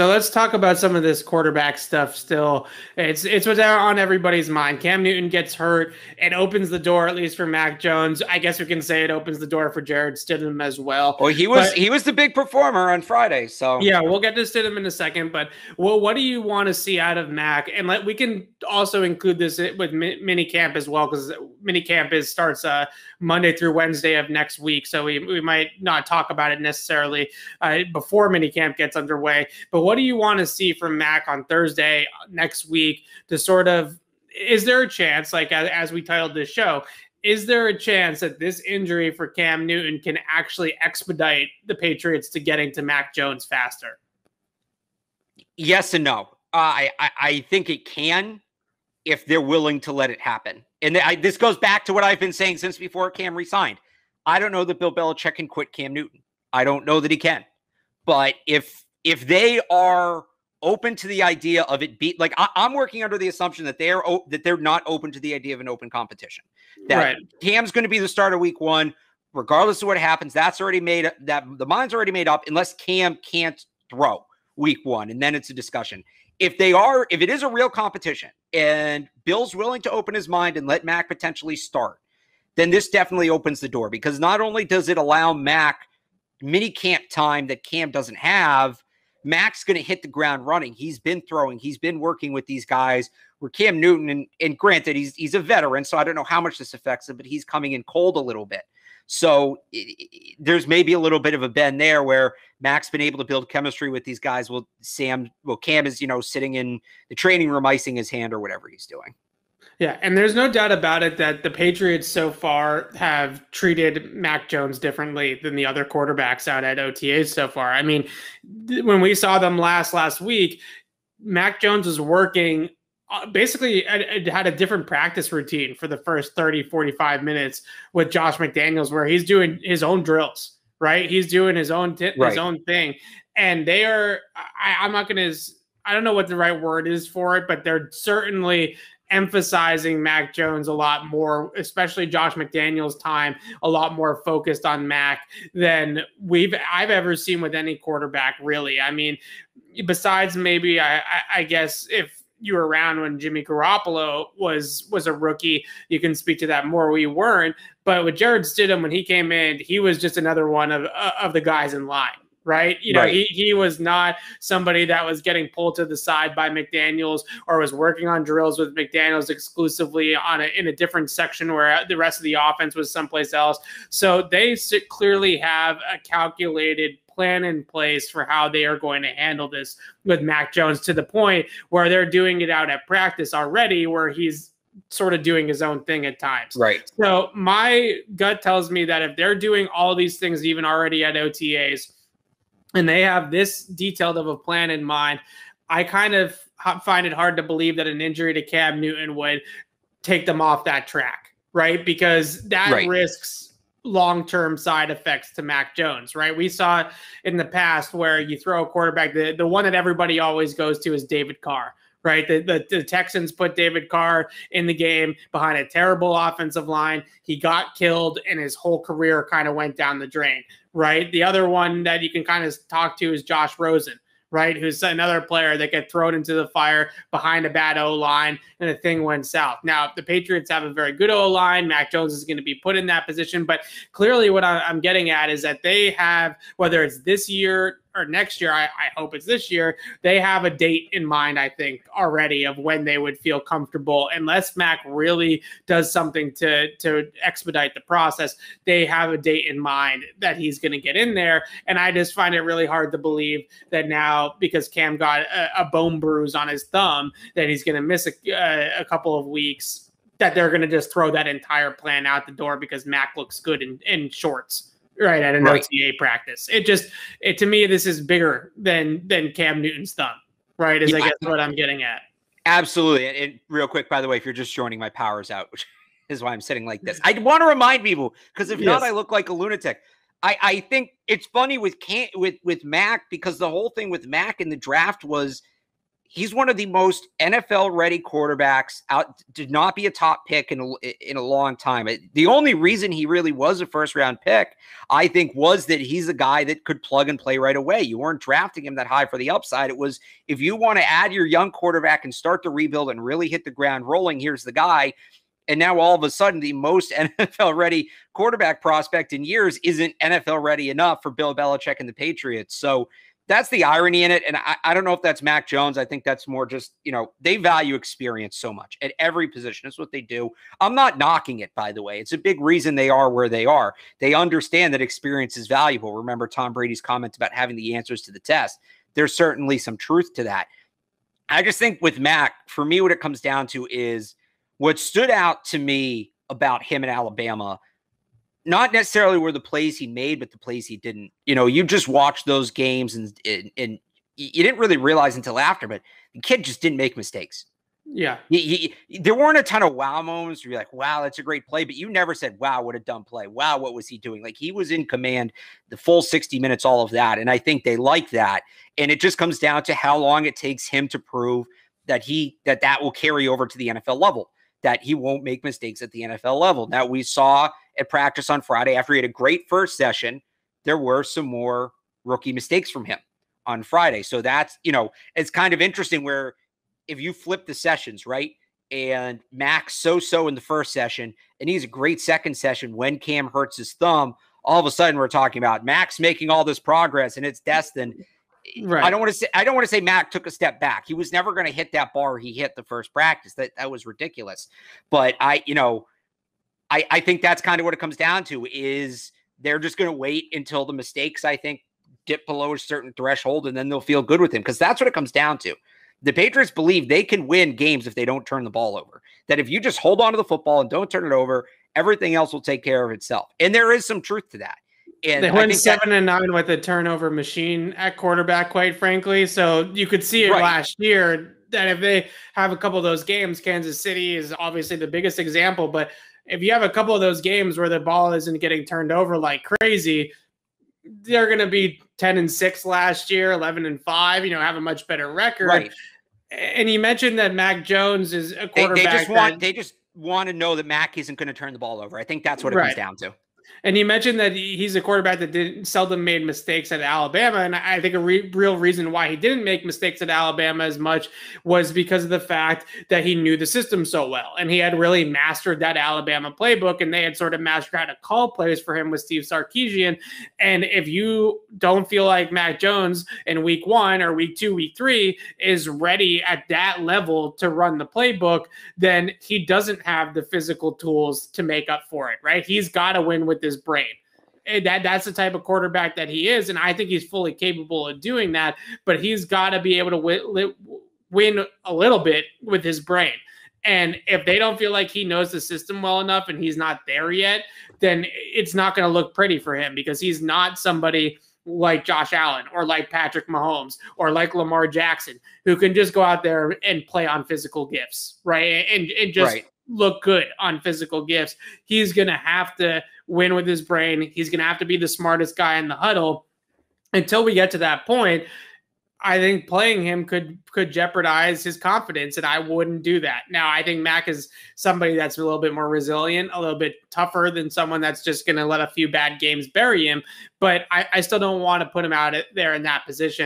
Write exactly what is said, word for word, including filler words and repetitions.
So let's talk about some of this quarterback stuff still. It's it's what's on everybody's mind. Cam Newton gets hurt. It opens the door, at least for Mac Jones. I guess we can say it opens the door for Jared Stidham as well. Well, he was but, he was the big performer on Friday. So yeah, we'll get to Stidham in a second. But well, what do you want to see out of Mac? And let, we can also include this with mini camp as well, because mini camp is starts uh, Monday through Wednesday of next week. So we we might not talk about it necessarily uh, before mini camp gets underway. But what do you want to see from Mac on Thursday next week to sort of, is there a chance, like as, as we titled this show, is there a chance that this injury for Cam Newton can actually expedite the Patriots to getting to Mac Jones faster? Yes and no. Uh, I, I, I think it can if they're willing to let it happen. And I, this goes back to what I've been saying since before Cam resigned. I don't know that Bill Belichick can quit Cam Newton. I don't know that he can. But if, If they are open to the idea of it be like, I, I'm working under the assumption that they're that they're not open to the idea of an open competition. That right. Cam's going to be the starter week one, regardless of what happens. That's already made that the mind's already made up, unless Cam can't throw week one, and then it's a discussion. If they are, if it is a real competition, and Bill's willing to open his mind and let Mac potentially start, then this definitely opens the door, because not only does it allow Mac mini camp time that Cam doesn't have. Mac's going to hit the ground running. He's been throwing. He's been working with these guys. Where Cam Newton, and, and granted, he's he's a veteran, so I don't know how much this affects him, but he's coming in cold a little bit. So it, it, there's maybe a little bit of a bend there where Mac's been able to build chemistry with these guys. Well, Sam, well, Cam is, you know, sitting in the training room, icing his hand or whatever he's doing. Yeah, and there's no doubt about it that the Patriots so far have treated Mac Jones differently than the other quarterbacks out at O T As so far. I mean, th- when we saw them last last week, Mac Jones was working uh, basically uh, had a different practice routine for the first thirty, forty-five minutes with Josh McDaniels, where he's doing his own drills, right? He's doing his own t- right. his own thing, and they are. I, I'm not going to. I don't know what the right word is for it, but they're certainly emphasizing Mac Jones a lot more, especially Josh McDaniels' time, a lot more focused on Mac than we've I've ever seen with any quarterback, really. I mean, besides maybe, I, I, I guess, if you were around when Jimmy Garoppolo was was a rookie, you can speak to that more. We weren't. But with Jared Stidham, when he came in, he was just another one of of the guys in line. Right. You know, right. He, he was not somebody that was getting pulled to the side by McDaniels or was working on drills with McDaniels exclusively on a, in a different section where the rest of the offense was someplace else. So they clearly have a calculated plan in place for how they are going to handle this with Mac Jones, to the point where they're doing it out at practice already, where he's sort of doing his own thing at times. Right. So my gut tells me that if they're doing all these things, even already at O T As, and they have this detailed of a plan in mind, I kind of find it hard to believe that an injury to Cam Newton would take them off that track, right? Because that right. risks long-term side effects to Mac Jones, right? We saw it in the past where you throw a quarterback, the, the one that everybody always goes to is David Carr. Right, the, the the Texans put David Carr in the game behind a terrible offensive line. He got killed, and his whole career kind of went down the drain. Right, the other one that you can kind of talk to is Josh Rosen. Right, who's another player that got thrown into the fire behind a bad O-line, and the thing went south. Now, the Patriots have a very good O-line. Mac Jones is going to be put in that position. But clearly what I'm getting at is that they have, whether it's this year or next year, I, I hope it's this year, they have a date in mind, I think, already of when they would feel comfortable. Unless Mac really does something to, to expedite the process, they have a date in mind that he's going to get in there. And I just find it really hard to believe that now, because Cam got a, a bone bruise on his thumb, that he's going to miss a, a, a couple of weeks, that they're going to just throw that entire plan out the door because Mac looks good in, in shorts, right, at an right. O T A practice. It just, it, to me, this is bigger than than Cam Newton's thumb, right, is yeah, I guess I, what I'm getting at. Absolutely. And, and real quick, by the way, if you're just joining, my power's out, which is why I'm sitting like this. I want to remind people, because if yes. not, I look like a lunatic. I, I think it's funny with Cam, with with Mac, because the whole thing with Mac in the draft was he's one of the most N F L-ready quarterbacks out. Did not be a top pick in a, in a long time. It, the only reason he really was a first-round pick, I think, was that he's a guy that could plug and play right away. You weren't drafting him that high for the upside. It was, if you want to add your young quarterback and start the rebuild and really hit the ground rolling, here's the guy. And now all of a sudden, the most N F L-ready quarterback prospect in years isn't N F L-ready enough for Bill Belichick and the Patriots. So that's the irony in it. And I, I don't know if that's Mac Jones. I think that's more just, you know, they value experience so much at every position. That's what they do. I'm not knocking it, by the way. It's a big reason they are where they are. They understand that experience is valuable. Remember Tom Brady's comments about having the answers to the test. There's certainly some truth to that. I just think with Mac, for me, what it comes down to is what stood out to me about him in Alabama, not necessarily were the plays he made, but the plays he didn't. You know, you just watched those games and, and, and you didn't really realize until after, but the kid just didn't make mistakes. Yeah. He, he, there weren't a ton of wow moments where you're like, wow, that's a great play. But you never said, wow, what a dumb play. Wow, what was he doing? Like, he was in command the full sixty minutes, all of that. And I think they like that. And it just comes down to how long it takes him to prove that he, that that will carry over to the N F L level, that he won't make mistakes at the N F L level. Now, we saw at practice on Friday, after he had a great first session, there were some more rookie mistakes from him on Friday. So that's, you know, it's kind of interesting where if you flip the sessions, right? And Max so-so in the first session, and he's a great second session when Cam hurts his thumb, all of a sudden we're talking about Max making all this progress and it's destined. Right. I don't want to say I don't want to say Mac took a step back. He was never going to hit that bar he hit the first practice. That that was ridiculous. But I, you know, I I think that's kind of what it comes down to, is they're just going to wait until the mistakes, I think, dip below a certain threshold, and then they'll feel good with him, because that's what it comes down to. The Patriots believe they can win games if they don't turn the ball over. That if you just hold on to the football and don't turn it over, everything else will take care of itself. And there is some truth to that. And they went seven that, and nine with a turnover machine at quarterback, quite frankly. So you could see it right. Last year that if they have a couple of those games, Kansas City is obviously the biggest example. But if you have a couple of those games where the ball isn't getting turned over like crazy, they're going to be ten and six last year, eleven and five, you know, have a much better record. Right. And you mentioned that Mac Jones is a quarterback. They, they just want, that, they just want to know that Mac isn't going to turn the ball over. I think that's what it right. comes down to. And you mentioned that he's a quarterback that didn't seldom made mistakes at Alabama. And I think a re real reason why he didn't make mistakes at Alabama as much was because of the fact that he knew the system so well. And he had really mastered that Alabama playbook, and they had sort of mastered how to call plays for him with Steve Sarkisian. And if you don't feel like Mac Jones in week one or week two, week three is ready at that level to run the playbook, then he doesn't have the physical tools to make up for it, right? He's got to win with his brain. And that that's the type of quarterback that he is, and I think he's fully capable of doing that, but he's got to be able to win, win a little bit with his brain. And if they don't feel like he knows the system well enough and he's not there yet, then it's not going to look pretty for him, because he's not somebody like Josh Allen or like Patrick Mahomes or like Lamar Jackson, who can just go out there and play on physical gifts, right? And, and just right. look good on physical gifts. He's going to have to win with his brain. He's going to have to be the smartest guy in the huddle. Until we get to that point, I think playing him could could jeopardize his confidence, and I wouldn't do that. Now, I think Mac is somebody that's a little bit more resilient, a little bit tougher than someone that's just going to let a few bad games bury him, but I, I still don't want to put him out there in that position.